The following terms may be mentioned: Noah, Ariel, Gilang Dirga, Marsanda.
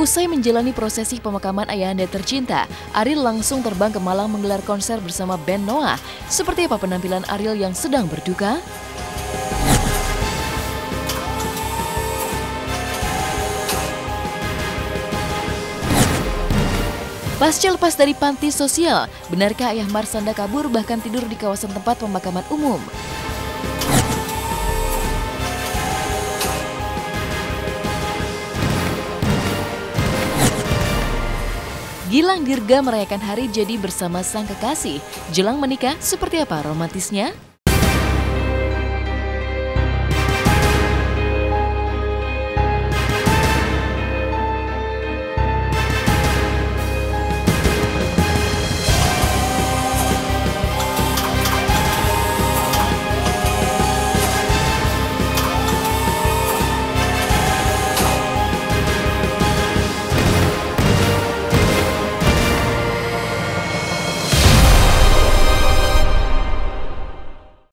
Usai menjalani prosesi pemakaman ayahanda tercinta, Ariel langsung terbang ke Malang menggelar konser bersama band Noah. Seperti apa penampilan Ariel yang sedang berduka? Pasca lepas dari panti sosial, benarkah ayah Marsanda kabur bahkan tidur di kawasan tempat pemakaman umum? Gilang Dirga merayakan hari jadi bersama sang kekasih. Jelang menikah, seperti apa romantisnya?